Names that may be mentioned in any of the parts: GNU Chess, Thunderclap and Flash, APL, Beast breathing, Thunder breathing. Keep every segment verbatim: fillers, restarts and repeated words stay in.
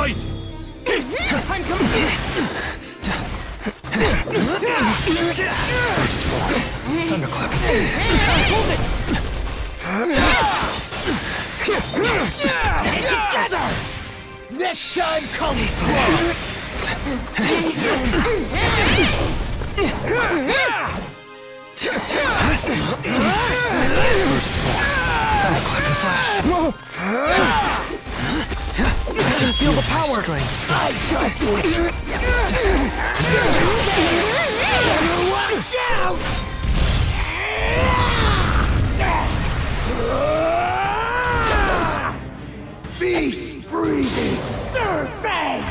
fight! I'm coming! First of all, Thunderclap. Hold it! Together! Next time comes close! First of all, Thunderclap and Flash. I can feel the power. I got this. Watch out! Beast breathing. Survey.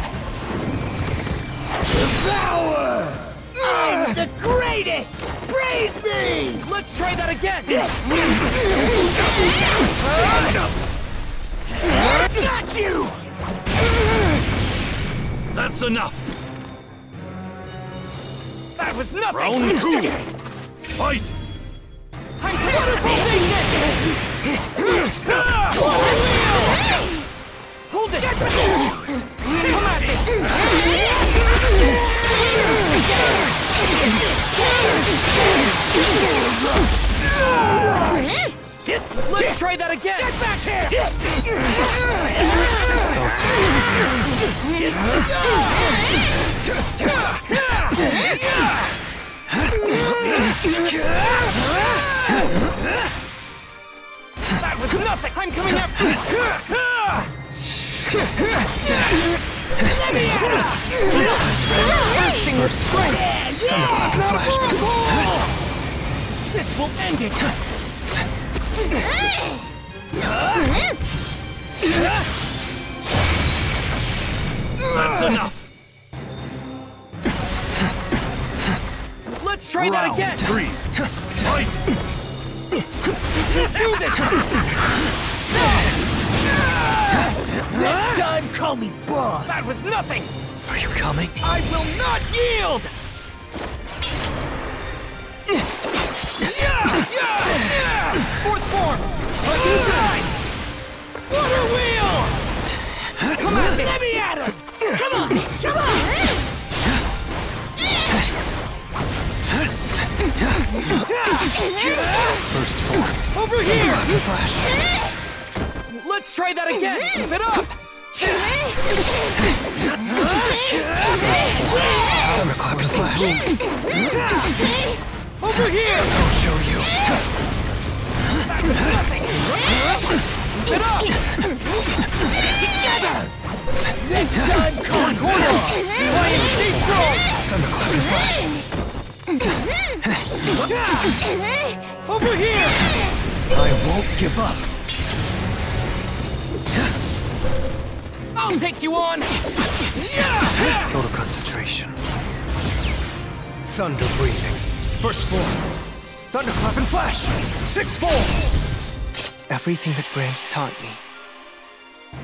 Devour. I'm the greatest! Praise me! Let's try that again! I got you! That's enough! That was nothing! Round two! Fight! I'm it! Hold it! Come at me! Let's try that again! Get back here! That was nothing! I'm coming up! Let me out! Bursting with strength! Thunderclap and Flash! This will end it! That's enough! Let's try that again! Round three! Fight! Do this! Next time, call me boss! That was nothing! Are you coming? I will not yield! Yeah, yeah, yeah. Fourth form! Strike and dice! Water wheel! Come on, let me at him! Come on! Come on! First form. Over here! Flash! Let's try that again! Keep it up! Thunderclap and Flash! Over here! I'll show you! That was nothing! Keep it up! Together! Next time, come on! Try and stay strong! Thunderclap and Flash! Over here! I won't give up! I'll take you on! Total concentration. Thunder breathing. First form. Thunderclap and Flash! Sixth form! Everything that Graham's taught me.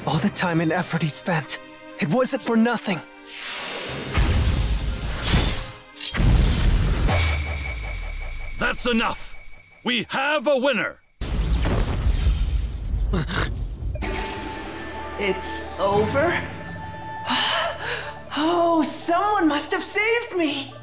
All the time and effort he spent. It wasn't for nothing. That's enough! We have a winner! It's over? Oh, someone must have saved me!